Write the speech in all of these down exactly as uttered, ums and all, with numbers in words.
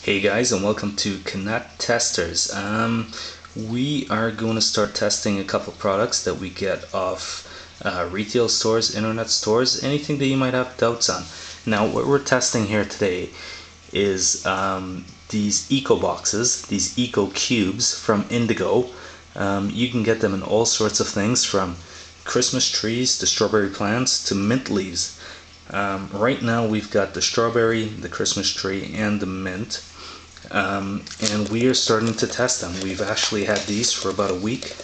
Hey guys, and welcome to Connect Testers. Um, we are going to start testing a couple products that we get off uh, retail stores, internet stores, anything that you might have doubts on. Now what we're testing here today is um, these eco boxes, these eco cubes from Indigo. Um, you can get them in all sorts of things, from Christmas trees to strawberry plants to mint leaves. Um, right now we've got the strawberry, the Christmas tree, and the mint. Um, and we are starting to test them. We've actually had these for about a week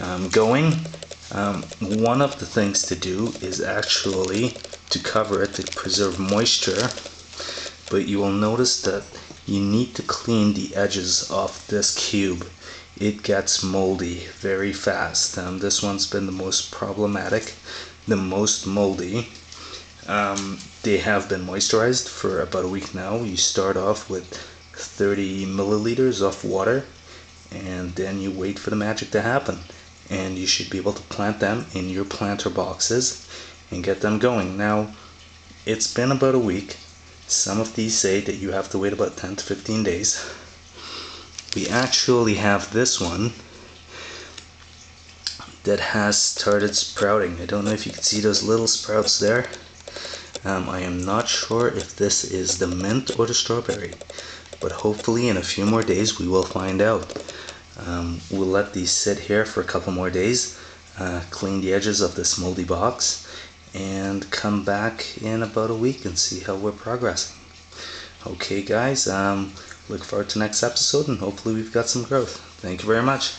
um, going. Um, one of the things to do is actually to cover it to preserve moisture, but you will notice that you need to clean the edges of this cube. It gets moldy very fast. Um, this one's been the most problematic, the most moldy. Um, they have been moisturized for about a week now. You start off with thirty milliliters of water, and then you wait for the magic to happen, and you should be able to plant them in your planter boxes and get them going. Now, it's been about a week. Some of these say that you have to wait about ten to fifteen days. We actually have this one that has started sprouting. I don't know if you can see those little sprouts there. Um, I am not sure if this is the mint or the strawberry, but hopefully in a few more days we will find out. Um, we'll let these sit here for a couple more days, uh, clean the edges of this moldy box, and come back in about a week and see how we're progressing. Okay guys, um, look forward to next episode, and hopefully we've got some growth. Thank you very much.